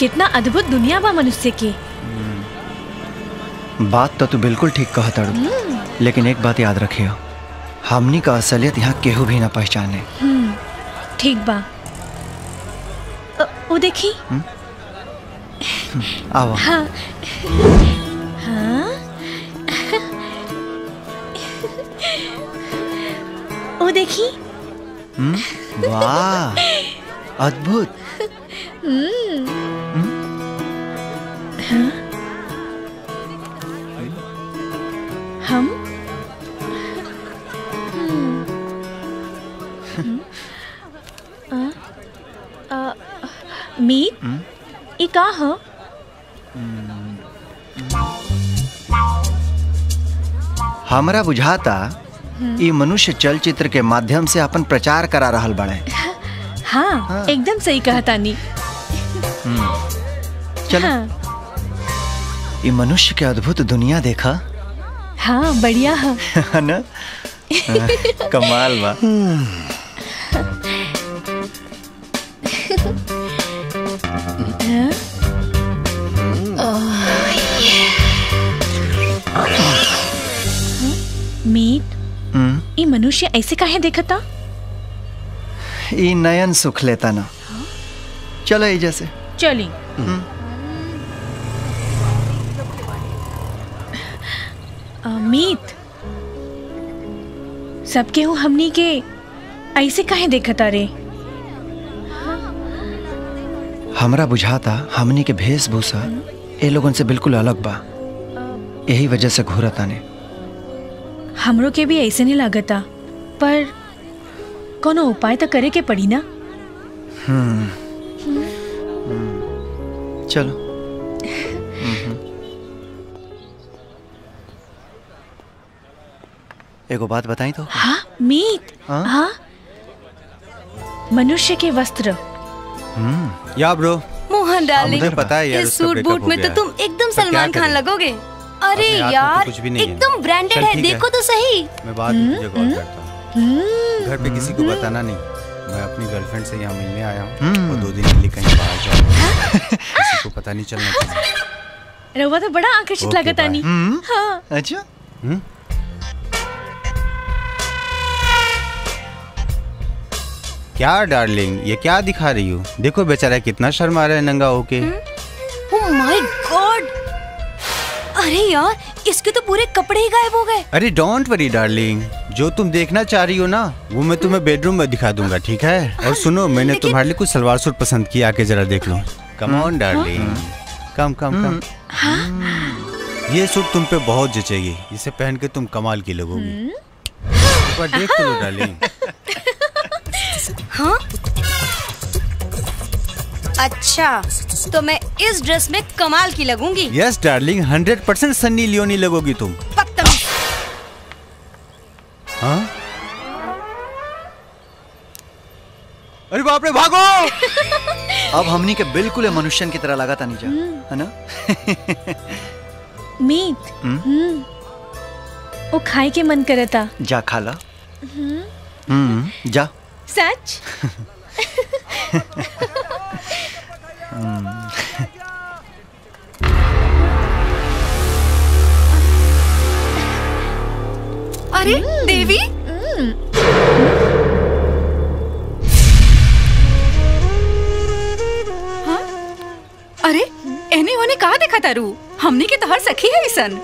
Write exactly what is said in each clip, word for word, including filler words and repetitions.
कितना अद्भुत दुनिया बा मनुष्य के। बात तो तू बिल्कुल ठीक कहा तारू, लेकिन एक बात याद रखियो, हमनी का असलियत यहाँ केहू भी ना पहचाने। ठीक बा। वो देखी आओ। हाँ हाँ वो देखी। वाह अद्भुत। हम मीत ये का हो? हमरा बुझाता ये मनुष्य चलचित्र के माध्यम से अपन प्रचार करा रहल बड़े। हाँ, हाँ। एकदम सही कहा तानी। चलो ये मनुष्य के अद्भुत दुनिया देखा। हाँ बढ़िया है। हाँ। ना कमाल बा। मीत ये मनुष्य ऐसे काहे देखता? ये नयन सुख लेता ना। चलो ये जैसे चली। मीत सबके हूँ हमनी के ऐसे काहे देखता रे? हमरा बुझाता हमनी के भेषभूषा ए लोगों से बिल्कुल अलग बा, यही वजह से घूरता ने। हमरो के भी ऐसे नहीं लागता, पर कोनो उपाय तो करे के पड़ी ना। हम्म चलो। एगो बात बताई तो। हाँ मीत। हाँ, हाँ? मनुष्य के वस्त्र। हम्म या ब्रो मोहन डार्लिंग, इस सूट बूट में तो तुम एकदम सलमान खान लगोगे। अरे यार एकदम ब्रांडेड है, देखो तो सही। मैं बाद में तुझे कॉल करता हूँ, घर पे किसी को बताना नहीं। मैं अपनी गर्लफ्रेंड से यहाँ मिलने आया हूँ और दो दिन के लिए कहीं बाहर जाऊँगा, किसी को पता नहीं चलना चाहिए। रवा तो बड़ा आकर्षित लगता नहीं। हाँ अच्छा। क्या डार्लिंग ये क्या दिखा रही हो? देखो बेचारा कितना शर्मा रहा है नंगा होके। ओह माय गॉड, अरे यार इसके तो पूरे कपड़े ही गायब हो गए। अरे डोंट वरी डार्लिंग, जो तुम देखना चाह रही हो ना वो मैं तुम्हें बेडरूम में दिखा दूंगा, ठीक है? और सुनो मैंने तुम्हारे लिए कुछ सलवार सूट पसंद किया, आके जरा देख लो। कम ऑन डार्लिंग, कम कम कम। ये सूट तुम पे बहुत जचेगी, इसे पहन के तुम कमाल की लगोगी। देख लो डार्लिंग। हाँ? अच्छा तो मैं इस ड्रेस में कमाल की लगूंगी। Yes darling, hundred percent Sunny Leone लगोगी तुम। हाँ? अरे बाप रे भागो। अब हमनी के बिल्कुल मनुष्य की तरह लगा था नीचा, है ना? मीत वो खाए के मन करता। जा खाला। हम्म जा। सच? अरे देवी। हाँ? अरे एने होने कहा देखा तारू? हमने के तो हर सखी है इसन।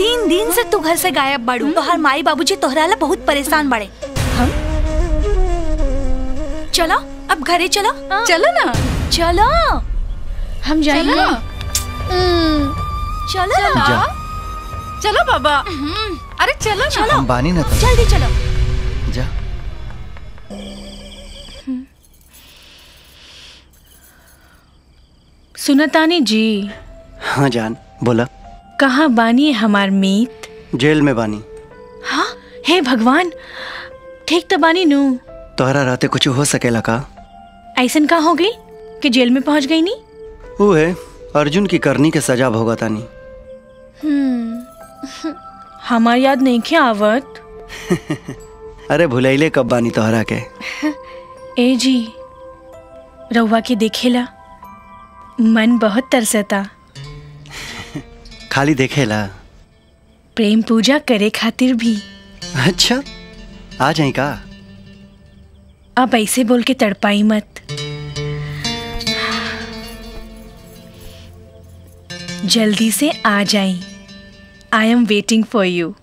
तीन दिन से तू घर से गायब बाड़ू, तो हर माई बाबूजी तोहरा ला बहुत परेशान बाड़े। हम चलो अब घरे चलो। आ, चलो ना चलो हम जाएंगे। चलो चलो, चलो, चलो, चलो बाबा। अरे चलो चलो हम बानी ना, जल्दी चलो जा। सुनतानी जी। हाँ जान बोला। कहाँ बानी हमार मीत? जेल में बानी। हाँ हे भगवान, ठीक तो बानी नू? तोहरा राते कुछ हो सकेला का? ऐसन का हो गई कि जेल में पहुंच गई नी? वो है अर्जुन की करनी के सजा भोगता नी। हम्म हमार याद नहीं क्या आवत। अरे भुलैले कब बानी तोहरा के। ए जी रउआ के देखेला मन बहुत तरसता। खाली देखेला, प्रेम पूजा करे खातिर भी। अच्छा आ जाए का? अब ऐसे बोल के तड़पाई मत, जल्दी से आ जाए। I am waiting for you.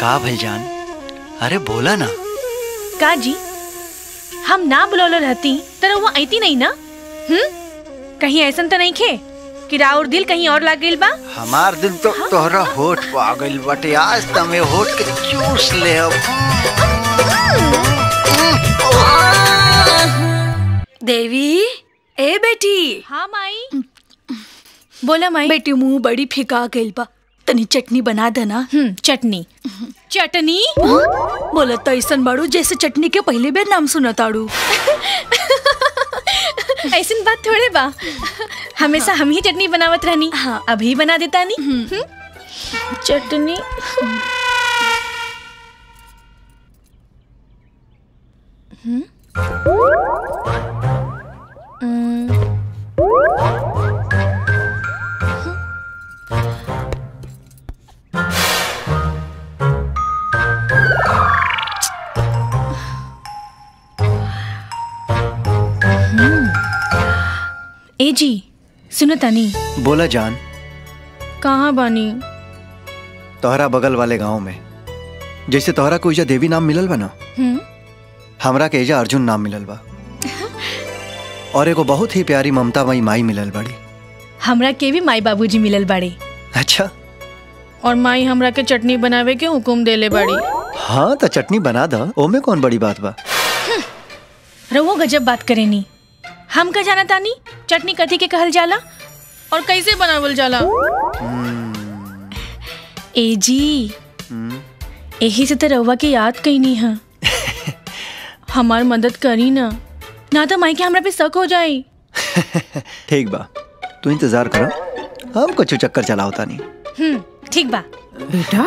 का भाईजान, अरे बोला ना। का जी, हम ना बुलौलो रहती तो वो आती नहीं ना। हम्म, कहीं ऐसा तो नहीं खे कि राउर दिल कहीं और लाग गइल बा। हमार दिल तो हाँ? तोहरा होठ पे आ गइल बटे। आज तमे होठ के चूस ले। देवी, ए बेटी। हाँ माई, बोला माई। बेटी मुंह बड़ी फिका गइल बा, तनी चटनी बना देना। हम्म, चटनी चटनी बोला तो ऐसा बाड़ू जैसे चटनी के पहले बार नाम सुना ताड़ू। ऐसा बात थोड़े बा, हमेशा हम ही चटनी बनावत रहनी। हाँ, अभी बना देता नहीं चटनी। ए जी, सुनो तानी। बोला जान। कहाँ बानी? तोहरा बगल वाले गांव में जैसे तोहरा को एजा देवी नाम मिलल बा ना, हमरा के एजा अर्जुन नाम मिलल बा। और एगो बहुत ही प्यारी ममता माई माई मिलल बाड़ी। हमरा के भी माई बाबूजी मिलल बाड़ी। अच्छा, और माई हमरा के चटनी बनावे के हुकुम देले बाड़ी। हाँ तो चटनी बना दा, ओमे कौन बड़ी बात बा। रउआ गजब बात करेनी। हम का जाना तानी चटनी कथी के कहल जाला और कैसे बनावल जाला। hmm. ए जी, hmm. एही से तो रउआ के याद कईनी है। हमार मदद करी ना, ना तो माई के हमरा पे शक हो जाए। ठीक बा, तू इंतजार करो, हम कुछ चक्कर चलाओ तानी। हम्म, ठीक बा बेटा।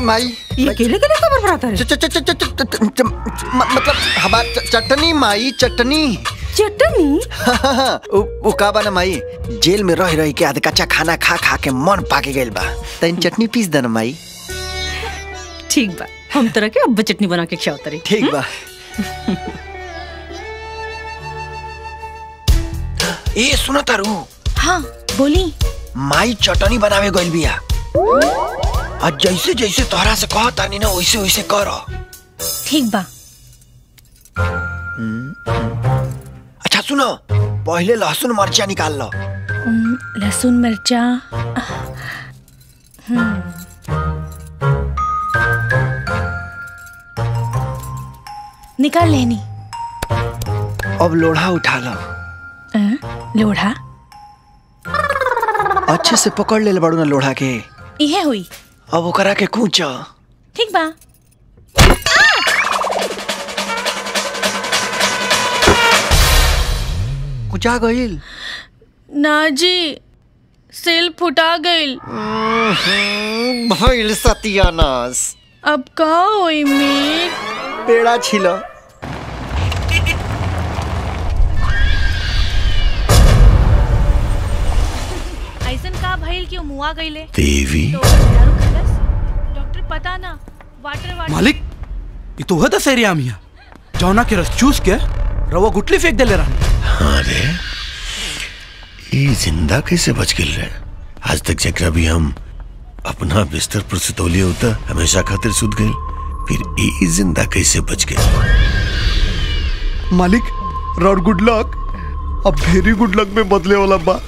माई, ये केले केले खबर बनाता है। मतलब हमार चटनी माई, चटनी चटनी। हाँ, वो का बा ना माई, जेल में रह रही के आधा कच्चा खाना खा खा के मन पाके गइल बा। तैन चटनी पीस देना माई। ठीक बा, हम तरह के अब चटनी बना के खियावत रही। ठीक बा। ए सुनो तारू। हाँ बोली। माई चटनी बनावे गइल बिया। आज जैसे जैसे तोहरा से कहा तानी ना, वैसे वैसे करो। ठीक बा। अच्छा सुनो, पहले लहसुन मर्चा निकाल लो। लहसुन मर्चा। निकाल लेनी। अब लोढ़ा उठा लो। लोढ़ा अच्छे से पकड़ ले बड़ू ना लोढ़ा के। इहे हुई, अब वो करा के कूचा। ठीक बा। कूचा गइल ना जी, सेल फुटा गइल। भइल सतियानाश, अब का होई में पेड़ा छिला। का भइल क्यों मुआ गईले देवी तो दारू खलस डॉक्टर पता ना वाटर वाटर मालिक ई तो हद एरिया में जौना के रस चूस के रवा गुटली फेंक देले रहन। अरे ई जिंदा कैसे बच गेल रे? आज तक जकरा भी हम अपना बिस्तर पर सुतौलिए होता हमेशा खातिर सुत गए, फिर ई जिंदा कैसे बच गए? मालिक रॉड गुड लक अब वेरी गुड लक में बदले वाला बा।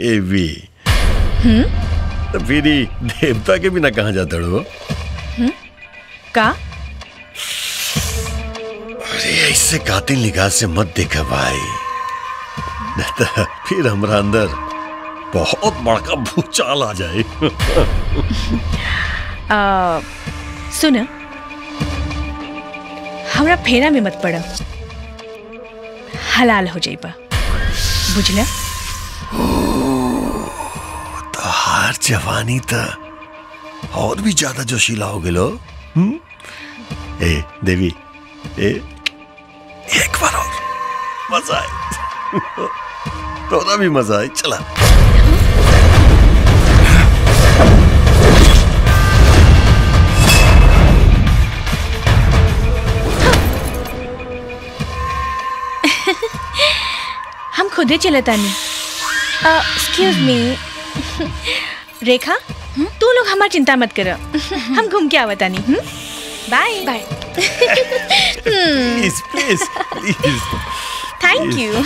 देवी तो फिर देवता के बिना कहाँ जाता हो? का? अरे ऐसे कातिल निगाह से मत देखा भाई, नहीं फिर हमारा अंदर बहुत बड़का भूचाल आ जाए। आ, सुन हमरा फेरा में मत पड़ा, हलाल हो जाइबा बुझला। हर जवानी था और भी ज्यादा जोशीला हो गए। ए देवी ए एक बार और मजा आए, थोड़ा भी मजा आए। चला हम खुदे चले तानी। एक्सक्यूज मी रेखा, तू लोग हमारी चिंता मत करो, हम घूम के आवता नहीं। Bye bye. Please please please. Thank you.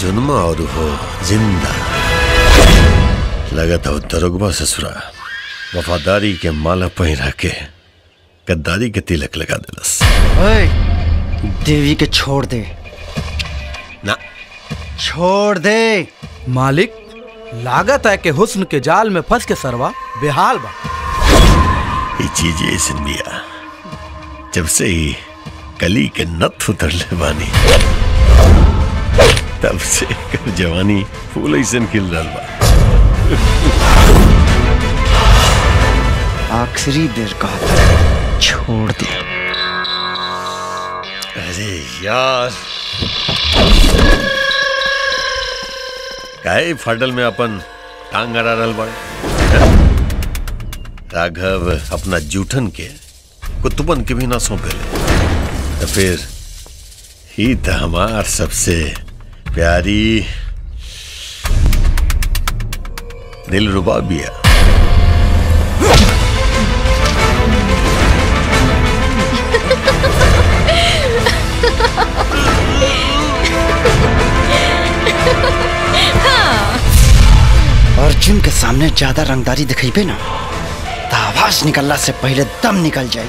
जुनमा और हो जिंदा लगता हो दरोगबा ससुरा वफादारी के माला पहिरा के गद्दारी के तिलक लगा देलस। देवी के छोड़ दे ना, छोड़ दे मालिक। लागत है कि हुस्न के जाल में फंस के सरवा बेहाल बा। ये चीज ऐसी बिया जब से ही कली के नथ उतर ले बानी तब से कर जवानी फूल ऐसन खिल रहा बा। आखिरी देर का छोड़ दे। अरे यार काहे फाटल में अपन टांग अड़ा रहल बा। राघव अपना जूठन के कुतुबन के भी ना सौंपेले, फिर ही तो हमार सबसे प्यारी दिलरुबा बिया। अर्जुन के सामने ज्यादा रंगदारी दिखेबे ना तो आवाज निकलला से पहले दम निकल जाए।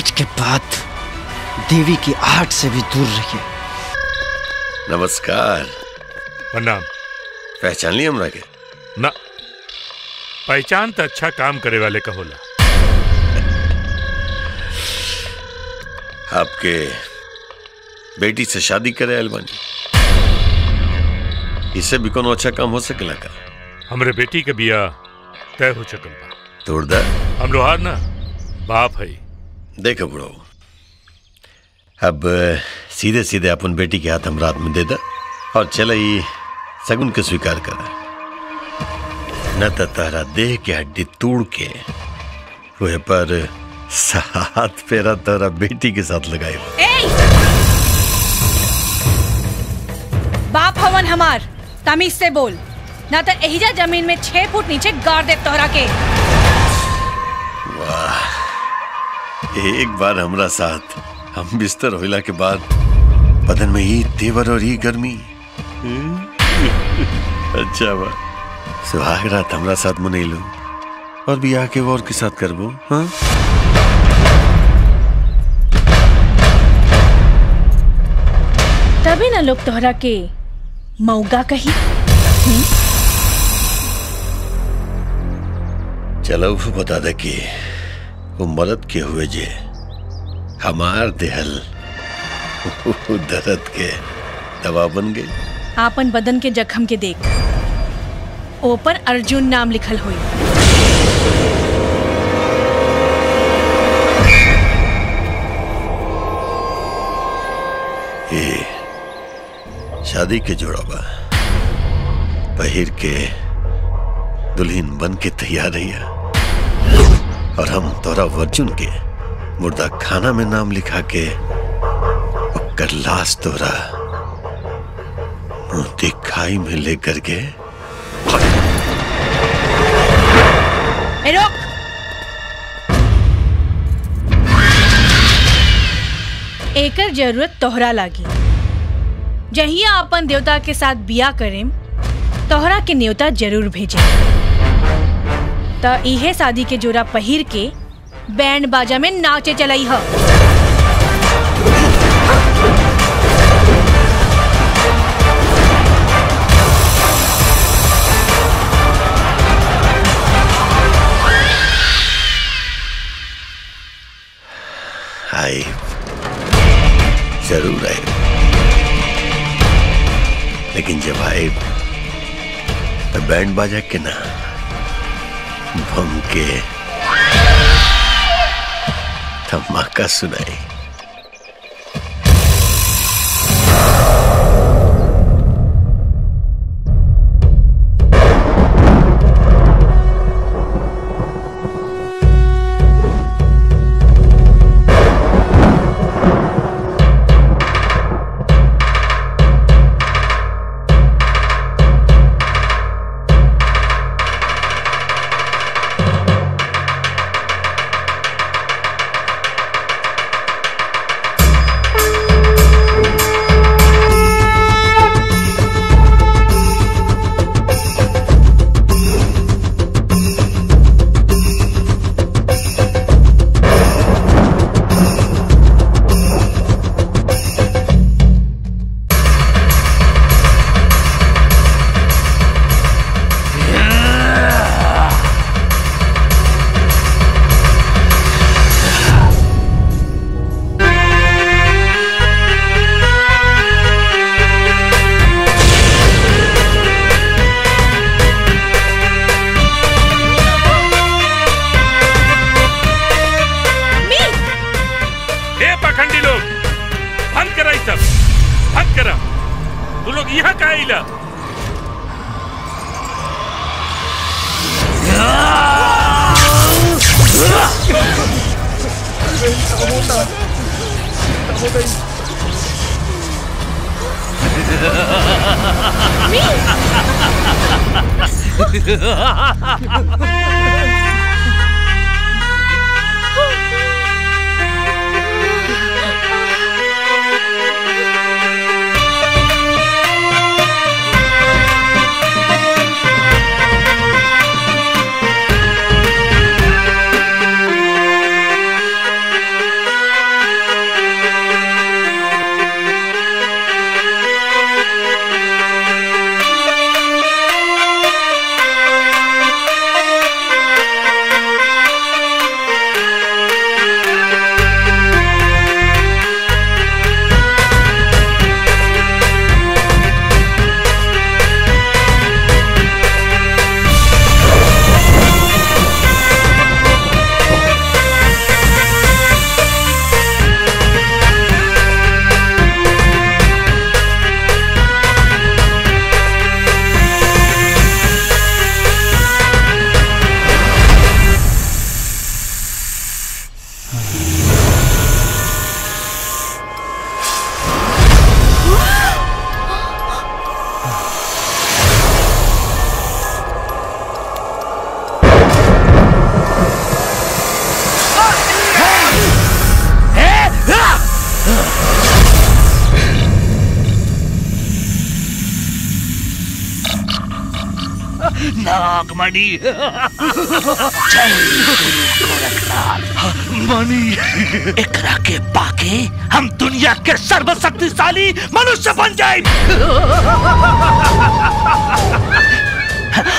आज के बाद देवी की आहट से भी दूर रहिए। नमस्कार। प्रणाम। पहचान लिया हमरा के? ना, पहचान तो अच्छा काम करे वाले का होला। आपके बेटी से शादी करे अलमान जी, इससे भी कोनो अच्छा काम हो सकेला का? हमरे बेटी के बिया तय हो चुकल बा। तोड़दा हम लोहार ना बाप है। देखो बुढ़ो, अब सीधे सीधे अपन बेटी के हाथ हम रात में दे दा और चला ही सगुन के स्वीकार करा। न तारा देह के हड्डी तोड़ के वह पर साथ फेरा तारा बेटी के साथ लगाए। बाप हवन हमार, तमीज से बोल ना तो एहिजा जमीन में छह फुट नीचे गाड़ दे तोरा के। वाह, एक बार हमरा साथ हम बिस्तर होला के बाद बदन में ही तेवर और ही गर्मी। अच्छा बा, सुहाग रात हमरा साथ मने लो और बियाह के वोर के साथ करबो। हाँ, तभी ना लोग तोहरा के मौगा कही। चलो बता दे कि वो मरद के हुए जे हमार देहल दर्द के दवा बन गई। आपन बदन के जख्म के देख, ऊपर अर्जुन नाम लिखल हुई। ये शादी के जोड़ा बा, पहिर के दुल्हीन बन के तैयार है और हम तोरा अर्जुन के मुर्दा खाना में नाम लिखा के और कर लाश तोरा खाई में लेकर के। रोक, एकर जरूरत तोहरा लागी। जहिया अपन देवता के साथ बिया करें तोहरा के नेवता जरूर भेजे। तो इहे शादी के जोड़ा पहिर के बैंड बाजा में नाचे चलाई हो। आई जरूर आए, लेकिन जब आए तो बैंड बाजा के ना भम के धमाका सुनाई। नागमणि जय गुरु गोरखनाथ मणि। एकरा के पाके हम दुनिया के सर्वशक्तिशाली मनुष्य बन जाए।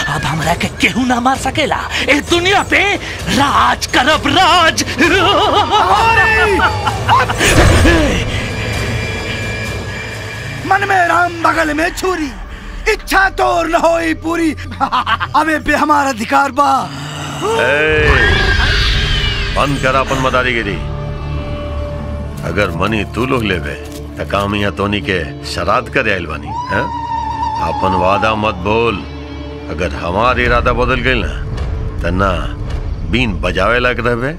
अब हमरा के केहू ना मार सकेला। इस दुनिया पे राज करब राज। मन में राम बगल में छुरी, इच्छा तो न होई पूरी। अबे पे हमारा अधिकार बा। बंद कर अपन मदारीगिरी। अगर मनी तू लोग लेबे त काम यहाँ तोनी के शराद कर आयल बानी। अपन वादा मत बोल। अगर हमारे इरादा बदल गई ना त ना बीन बजावे लायक रहबे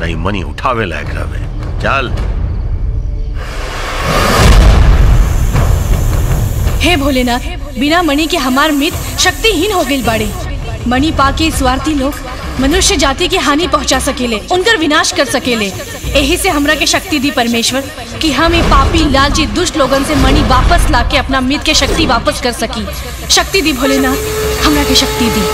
नहीं मनी उठावे लायक रहबे। चल। हे भोलेनाथ, बिना मणि के हमार मित्र शक्तिहीन हो गई बाड़े। मणि पाके स्वार्थी लोग मनुष्य जाति की हानि पहुंचा सकेले, उनकर विनाश कर सकेले। यही से हमरा के शक्ति दी परमेश्वर कि हम ये पापी लालची दुष्ट लोगन से मणि वापस लाके अपना मित्र के शक्ति वापस कर सकी। शक्ति दी भोलेनाथ, हमरा के शक्ति दी।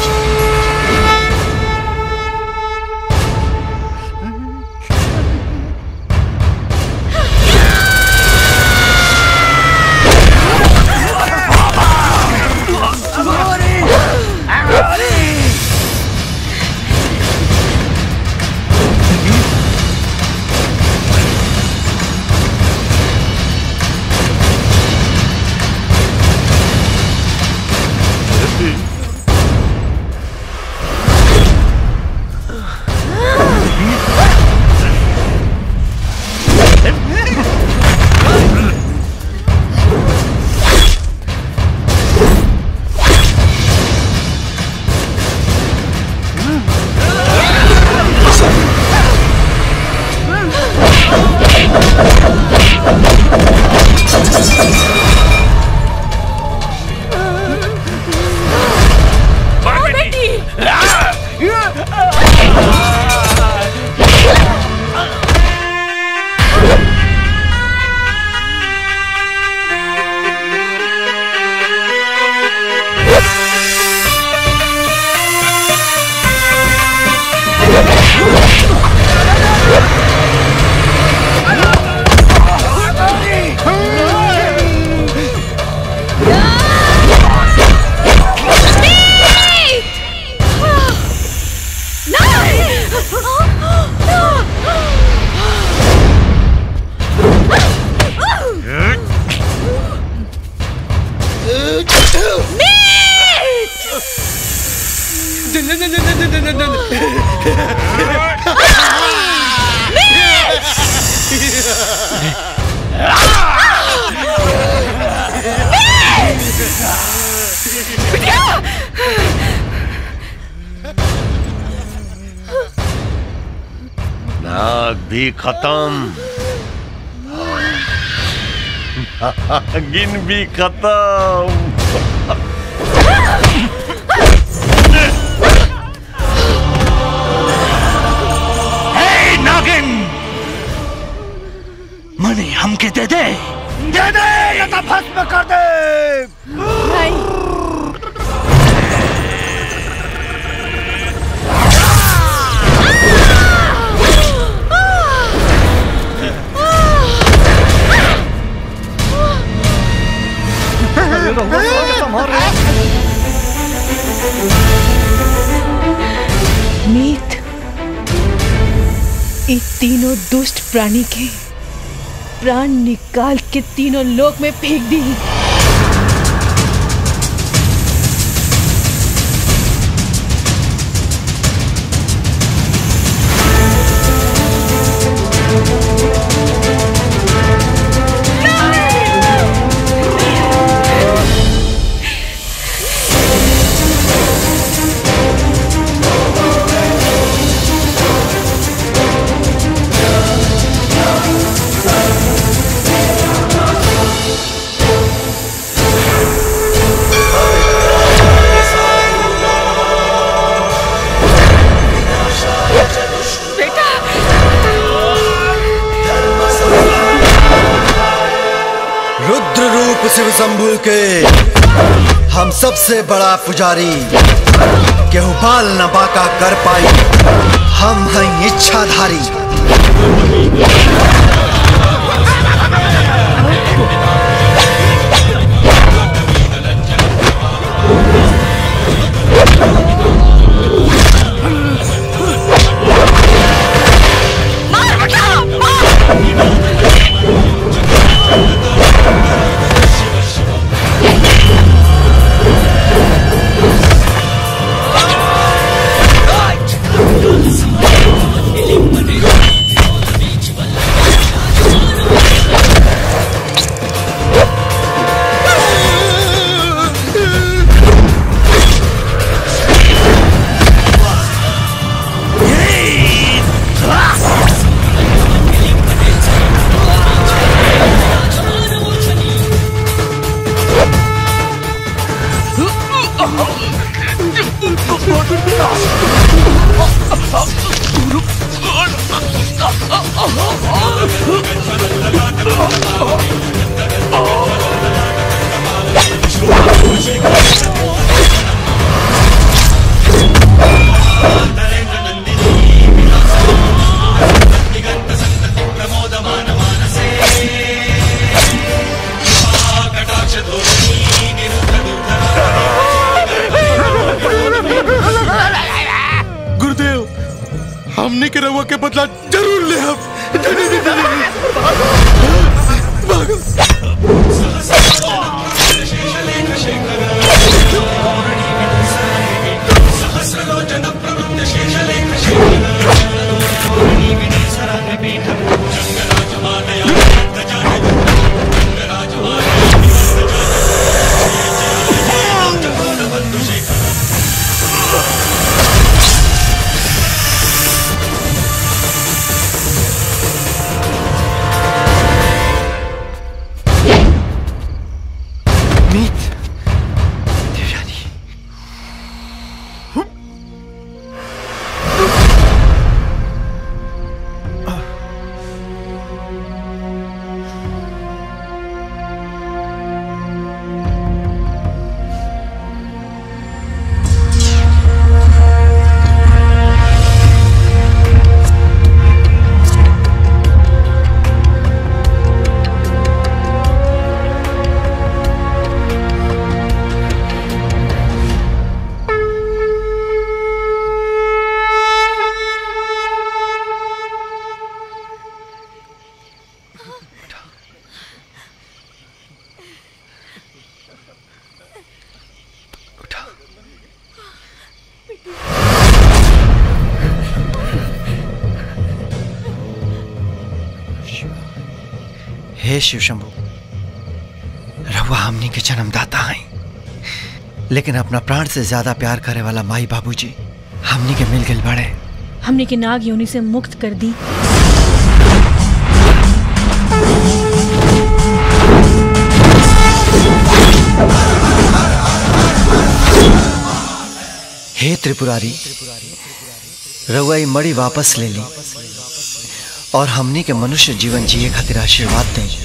खत्म गिन भी खत्म। हे नागिन, मणि हमके दे दे दे दे या तो भस्म कर दे। मीत, इन तीनों दुष्ट प्राणी के प्राण निकाल के तीनों लोक में फेंक दी। शिव शंभू के हम सबसे बड़ा पुजारी केहू बाल न बाका कर पाई, हम हैं इच्छाधारी। हमने के रवा के बदला जरूर ले। हम हे शिव शंभु, रवा हमनी के जन्मदाता हैं, लेकिन अपना प्राण से ज्यादा प्यार करे वाला माई बाबूजी हमनी के मिल गिल बड़े, हमनी के नाग योनि से मुक्त कर दी। हे त्रिपुरारी, रवाई मड़ी वापस ले ली और हमने के मनुष्य जीवन जिए खातिर आशीर्वाद दें।